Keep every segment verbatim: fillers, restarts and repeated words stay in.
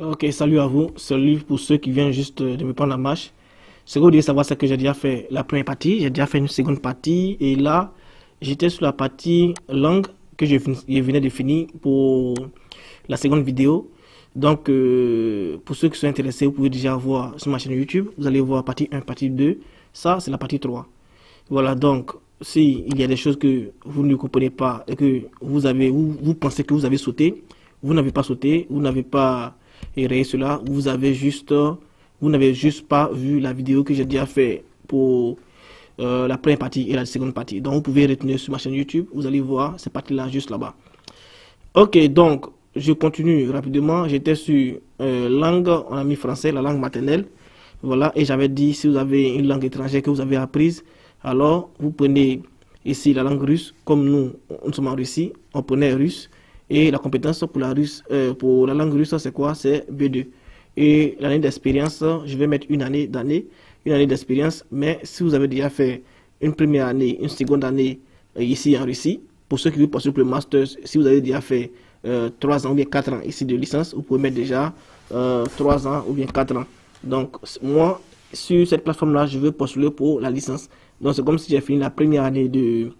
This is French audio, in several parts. Ok, salut à vous, c'est le livre pour ceux qui viennent juste de me prendre la marche. C'est que vous devez savoir ce que j'ai déjà fait la première partie, j'ai déjà fait une seconde partie et là, j'étais sur la partie langue que je, je venais de finir pour la seconde vidéo. Donc, euh, pour ceux qui sont intéressés, vous pouvez déjà voir sur ma chaîne YouTube, vous allez voir partie un, partie deux, ça c'est la partie trois. Voilà, donc, s'il y a des choses que vous ne comprenez pas et que vous, avez, vous, vous pensez que vous avez sauté, vous n'avez pas sauté, vous n'avez pas... Et ré cela, vous avez juste, vous n'avez juste pas vu la vidéo que j'ai déjà fait pour euh, la première partie et la seconde partie. Donc vous pouvez retenir sur ma chaîne YouTube, vous allez voir ces parties-là juste là-bas. Ok, donc je continue rapidement. J'étais sur euh, langue, on a mis français, la langue maternelle. Voilà, et j'avais dit si vous avez une langue étrangère que vous avez apprise, alors vous prenez ici la langue russe, comme nous, nous sommes en Russie, on prenait russe. Et la compétence pour la, russe, euh, pour la langue russe, c'est quoi? C'est B deux. Et l'année d'expérience, je vais mettre une année d'année, une année d'expérience. Mais si vous avez déjà fait une première année, une seconde année euh, ici en Russie, pour ceux qui veulent passer pour le master, si vous avez déjà fait euh, trois ans ou bien quatre ans ici de licence, vous pouvez mettre déjà euh, trois ans ou bien quatre ans. Donc moi, sur cette plateforme-là, je veux postuler pour la licence. Donc c'est comme si j'ai fini la première année de...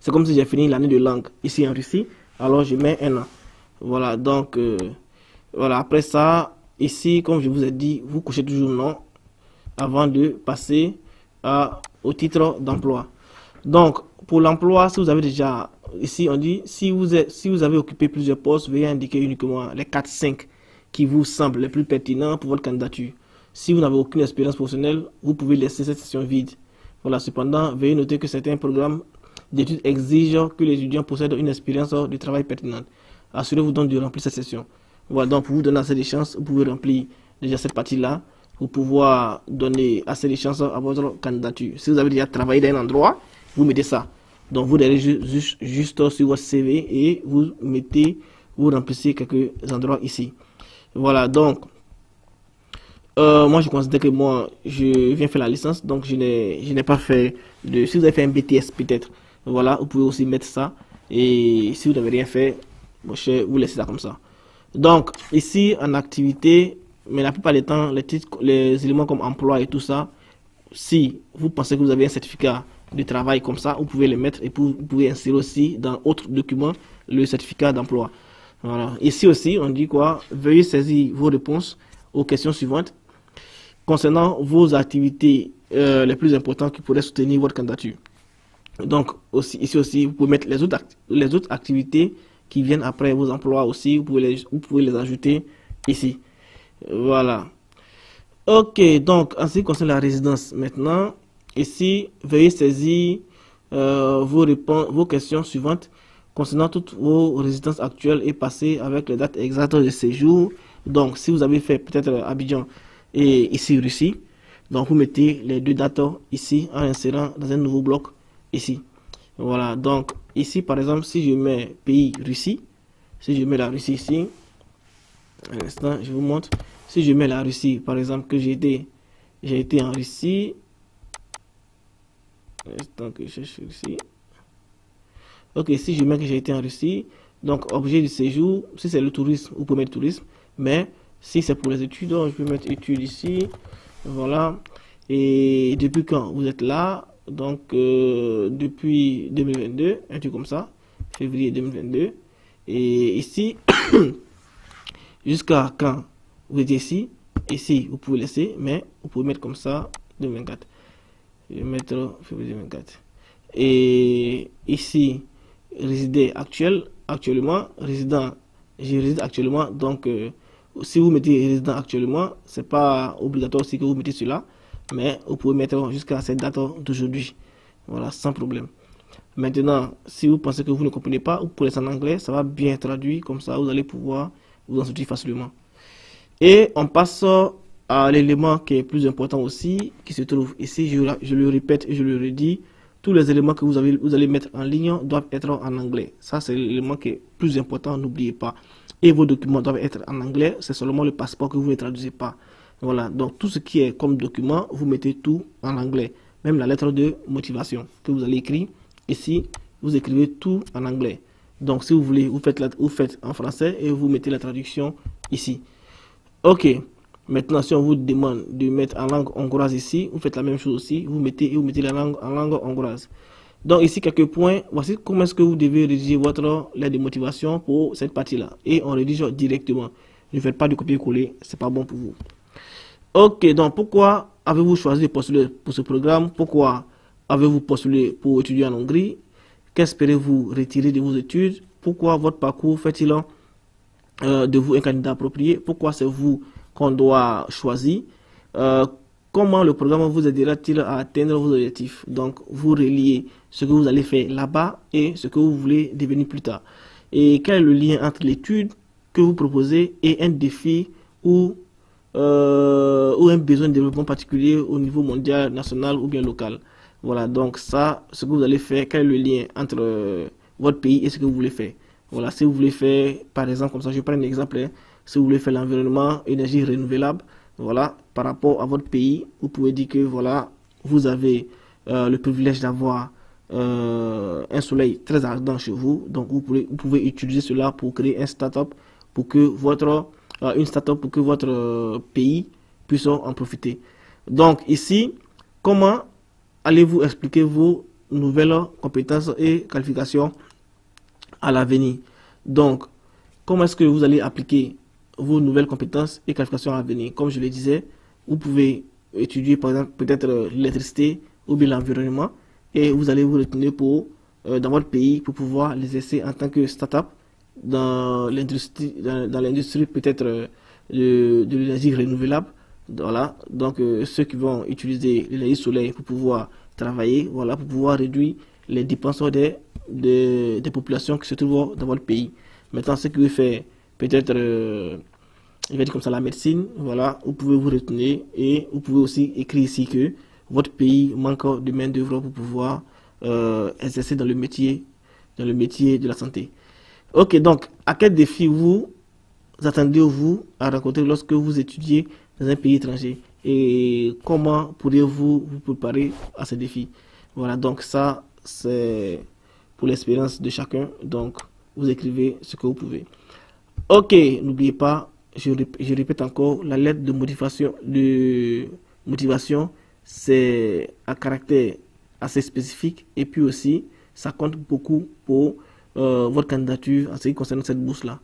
C'est comme si j'ai fini l'année de langue ici en Russie. Alors je mets un an. Voilà, donc euh, voilà, après ça, ici, comme je vous ai dit, vous couchez toujours non avant de passer à, au titre d'emploi. Donc pour l'emploi, si vous avez déjà, ici on dit, si vous, êtes, si vous avez occupé plusieurs postes, veuillez indiquer uniquement les quatre à cinq qui vous semblent les plus pertinents pour votre candidature. Si vous n'avez aucune expérience professionnelle, vous pouvez laisser cette session vide. Voilà, cependant, veuillez noter que certains programmes d'études exige que les étudiants possèdent une expérience de travail pertinente. Assurez-vous donc de remplir cette session. Voilà, donc pour vous donner assez de chances, vous pouvez remplir déjà cette partie-là pour pouvoir donner assez de chances à votre candidature. Si vous avez déjà travaillé dans un endroit, vous mettez ça. Donc vous allez juste, juste sur votre C V et vous mettez, vous remplissez quelques endroits ici. Voilà, donc euh, moi je considère que moi je viens faire la licence, donc je n'ai pas fait de. Si vous avez fait un B T S peut-être. Voilà, vous pouvez aussi mettre ça. Et si vous n'avez rien fait, vous laissez ça comme ça. Donc, ici, en activité, mais la plupart du temps, les, titres, les éléments comme emploi et tout ça, si vous pensez que vous avez un certificat de travail comme ça, vous pouvez le mettre et vous pouvez insérer aussi dans autre document le certificat d'emploi. Voilà. Ici aussi, on dit quoi? Veuillez saisir vos réponses aux questions suivantes concernant vos activités euh, les plus importantes qui pourraient soutenir votre candidature. Donc, aussi, ici aussi, vous pouvez mettre les autres, les autres activités qui viennent après vos emplois aussi, vous pouvez les, vous pouvez les ajouter ici. Voilà. Ok, donc, en ce qui concerne la résidence maintenant, ici, veuillez saisir euh, vos, réponses, vos questions suivantes concernant toutes vos résidences actuelles et passées avec les dates exactes de séjour. Donc, si vous avez fait peut-être Abidjan et ici Russie, donc vous mettez les deux dates ici en insérant dans un nouveau bloc. Ici, voilà, donc ici par exemple, si je mets pays Russie, si je mets la Russie ici, un instant, je vous montre, si je mets la Russie, par exemple, que j'ai été, j'ai été en Russie, un instant que je cherche ici, ok, si je mets que j'ai été en Russie, donc objet du séjour, si c'est le tourisme, vous pouvez mettre tourisme, mais si c'est pour les études, donc, je peux mettre études ici, voilà, et depuis quand vous êtes là? Donc, euh, depuis deux mille vingt-deux, un truc comme ça, février deux mille vingt-deux. Et ici, jusqu'à quand vous êtes ici, ici, vous pouvez laisser, mais vous pouvez mettre comme ça, deux mille vingt-quatre. Je vais mettre février deux mille vingt-quatre. Et ici, résider actuel, actuellement, résident, je réside actuellement. Donc, euh, si vous mettez résident actuellement, ce n'est pas obligatoire aussi que vous mettez cela. Mais vous pouvez mettre jusqu'à cette date d'aujourd'hui. Voilà, sans problème. Maintenant, si vous pensez que vous ne comprenez pas, vous pouvez laisser en anglais, ça va bien traduire, comme ça vous allez pouvoir vous en sortir facilement. Et on passe à l'élément qui est plus important aussi, qui se trouve ici. Je, je le répète et je le redis. Tous les éléments que vous, avez, vous allez mettre en ligne doivent être en anglais. Ça, c'est l'élément qui est plus important, n'oubliez pas. Et vos documents doivent être en anglais. C'est seulement le passeport que vous ne traduisez pas. Voilà. Donc, tout ce qui est comme document, vous mettez tout en anglais. Même la lettre de motivation que vous allez écrire ici, vous écrivez tout en anglais. Donc, si vous voulez, vous faites, la, vous faites en français et vous mettez la traduction ici. OK. Maintenant, si on vous demande de mettre en langue hongroise ici, vous faites la même chose aussi. Vous mettez et vous mettez la langue en langue hongroise. Donc ici, quelques points. Voici comment est-ce que vous devez rédiger votre lettre de motivation pour cette partie-là. Et on rédige directement. Ne faites pas de copier-coller, c'est pas bon pour vous. OK, donc pourquoi avez-vous choisi de postuler pour ce programme? Pourquoi avez-vous postulé pour étudier en Hongrie? Qu'espérez-vous retirer de vos études? Pourquoi votre parcours fait-il euh, de vous un candidat approprié? Pourquoi c'est vous qu'on doit choisir, euh, comment le programme vous aidera-t-il à atteindre vos objectifs? Donc, vous reliez ce que vous allez faire là-bas et ce que vous voulez devenir plus tard. Et quel est le lien entre l'étude que vous proposez et un défi ou, euh, ou un besoin de développement particulier au niveau mondial, national ou bien local? Voilà, donc ça, ce que vous allez faire, quel est le lien entre euh, votre pays et ce que vous voulez faire? Voilà, si vous voulez faire, par exemple, comme ça, je prends un exemple, hein, si vous voulez faire l'environnement, énergie renouvelable, voilà, par rapport à votre pays, vous pouvez dire que voilà, vous avez euh, le privilège d'avoir euh, un soleil très ardent chez vous, donc vous pouvez, vous pouvez utiliser cela pour créer un start-up, pour que votre, euh, une start-up pour que votre euh, pays puisse en profiter. Donc ici, comment allez-vous expliquer vos nouvelles compétences et qualifications à l'avenir? Donc, comment est-ce que vous allez appliquer vos nouvelles compétences et qualifications à venir? Comme je le disais, vous pouvez étudier par exemple peut-être l'électricité ou bien l'environnement et vous allez vous retenir pour, euh, dans votre pays pour pouvoir les essayer en tant que start-up dans l'industrie dans, dans l'industrie peut-être euh, de, de l'énergie renouvelable. Voilà. Donc euh, ceux qui vont utiliser l'énergie solaire pour pouvoir travailler, voilà, pour pouvoir réduire les dépenses des, des, des populations qui se trouvent dans votre pays. Maintenant, ce que vous faites, peut-être, euh, je vais dire comme ça, la médecine, voilà, vous pouvez vous retenir et vous pouvez aussi écrire ici que votre pays manque de main d'œuvre pour pouvoir euh, exercer dans le métier, dans le métier de la santé. OK, donc, à quel défi vous attendez-vous à rencontrer lorsque vous étudiez dans un pays étranger et comment pourriez-vous vous préparer à ces défis? Voilà, donc ça, c'est pour l'expérience de chacun, donc vous écrivez ce que vous pouvez. OK, n'oubliez pas, je, rép je répète encore, la lettre de motivation, de motivation c'est à caractère assez spécifique et puis aussi, ça compte beaucoup pour euh, votre candidature en ce qui concerne cette bourse-là.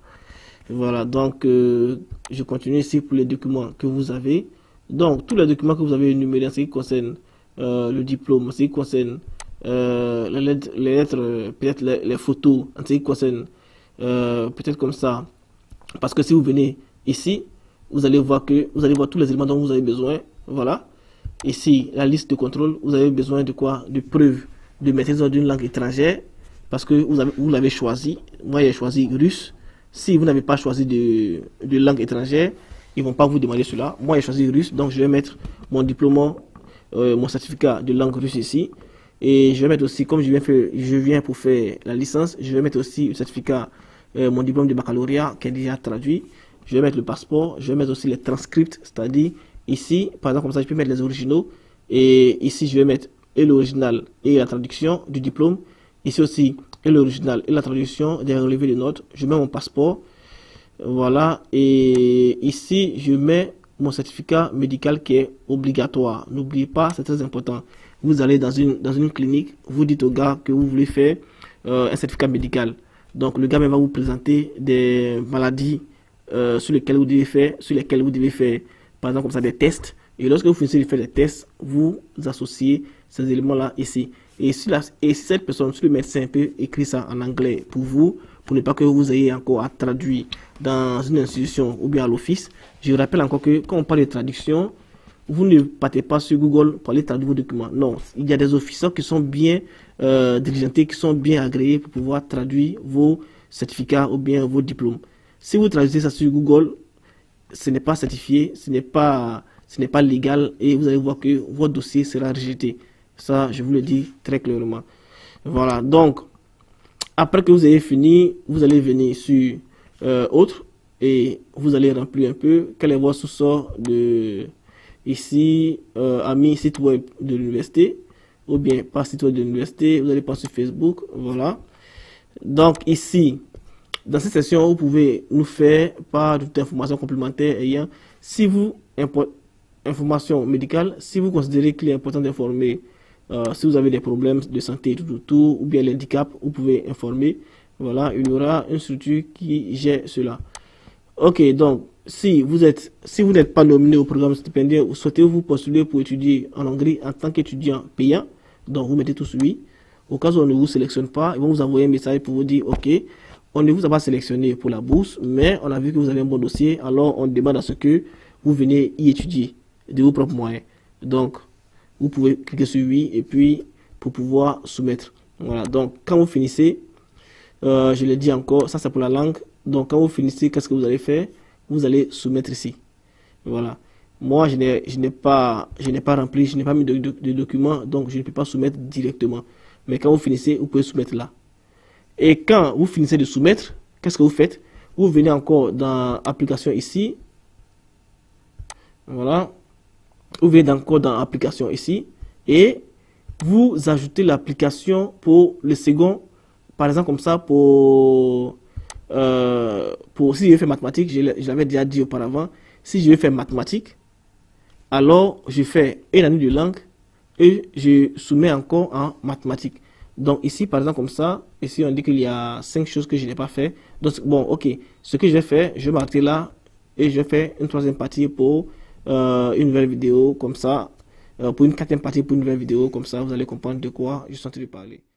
Voilà, donc euh, je continue ici pour les documents que vous avez. Donc, tous les documents que vous avez énumérés en ce qui concerne euh, le diplôme, en ce qui concerne Euh, les lettres, lettres peut-être les, les photos en ce qui concerne euh, peut-être comme ça, parce que si vous venez ici vous allez voir que vous allez voir tous les éléments dont vous avez besoin. Voilà, ici la liste de contrôle, vous avez besoin de quoi? De preuves de maîtrise d'une langue étrangère parce que vous avez, vous l'avez choisi. Moi j'ai choisi russe. Si vous n'avez pas choisi de, de langue étrangère, ils vont pas vous demander cela. Moi j'ai choisi russe, donc je vais mettre mon diplôme, euh, mon certificat de langue russe ici. Et je vais mettre aussi, comme je viens, faire, je viens pour faire la licence, je vais mettre aussi le certificat, euh, mon diplôme de baccalauréat qui est déjà traduit. Je vais mettre le passeport, je vais mettre aussi les transcripts, c'est-à-dire ici, par exemple comme ça je peux mettre les originaux. Et ici je vais mettre et l'original et la traduction du diplôme. Ici aussi, et l'original et la traduction des relevés de notes. Je mets mon passeport, voilà. Et ici je mets mon certificat médical qui est obligatoire. N'oubliez pas, c'est très important. Vous allez dans une, dans une clinique, vous dites au gars que vous voulez faire euh, un certificat médical. Donc le gars même va vous présenter des maladies euh, sur lesquelles vous devez faire, sur lesquelles vous devez faire, par exemple comme ça, des tests. Et lorsque vous finissez de faire des tests, vous associez ces éléments-là ici. Et si, la, et si cette personne, si le médecin peut écrire ça en anglais pour vous, pour ne pas que vous ayez encore à traduire dans une institution ou bien à l'office, je rappelle encore que quand on parle de traduction, vous ne partez pas sur Google pour aller traduire vos documents. Non, il y a des officiers qui sont bien euh, diligentés, qui sont bien agréés pour pouvoir traduire vos certificats ou bien vos diplômes. Si vous traduisez ça sur Google, ce n'est pas certifié, ce n'est pas, ce n'est pas légal et vous allez voir que votre dossier sera rejeté. Ça, je vous le dis très clairement. Voilà, donc, après que vous avez fini, vous allez venir sur euh, Autre et vous allez remplir un peu. Quelle est votre sous-sort de ici, euh, ami site web de l'université ou bien pas site web de l'université, vous allez pas sur Facebook, voilà. Donc ici, dans cette session, vous pouvez nous faire part toute information complémentaire ayant, si vous, information médicale, si vous considérez qu'il est important d'informer, euh, si vous avez des problèmes de santé tout autour, ou bien l'handicap, vous pouvez informer, voilà, il y aura une structure qui gère cela. Ok, donc, si vous êtes, si vous n'êtes pas nominé au programme stipendiaire, ou souhaitez vous postuler pour étudier en Hongrie en tant qu'étudiant payant, donc vous mettez tout oui. Au cas où on ne vous sélectionne pas, ils vont vous envoyer un message pour vous dire, ok, on ne vous a pas sélectionné pour la bourse, mais on a vu que vous avez un bon dossier, alors on demande à ce que vous venez y étudier de vos propres moyens. Donc, vous pouvez cliquer sur oui et puis pour pouvoir soumettre. Voilà, donc quand vous finissez, euh, je l'ai dit encore, ça c'est pour la langue. Donc, quand vous finissez, qu'est-ce que vous allez faire? Vous allez soumettre ici. Voilà. Moi, je n'ai pas, je n'ai pas rempli, je n'ai pas mis de, de, de documents, donc je ne peux pas soumettre directement. Mais quand vous finissez, vous pouvez soumettre là. Et quand vous finissez de soumettre, qu'est-ce que vous faites? Vous venez encore dans Application ici. Voilà. Vous venez encore dans Application ici. Et vous ajoutez l'application pour le second. Par exemple, comme ça, pour... Euh, pour si je veux faire mathématiques, je, je l'avais déjà dit auparavant. Si je veux faire mathématiques, alors je fais une année de langue et je soumets encore en mathématiques. Donc ici, par exemple, comme ça, ici on dit qu'il y a cinq choses que je n'ai pas fait. Donc bon, ok, ce que je vais faire, je vais m'arrêter là et je vais faire une troisième partie pour euh, une nouvelle vidéo comme ça, euh, pour une quatrième partie pour une nouvelle vidéo comme ça, vous allez comprendre de quoi je suis en train de parler.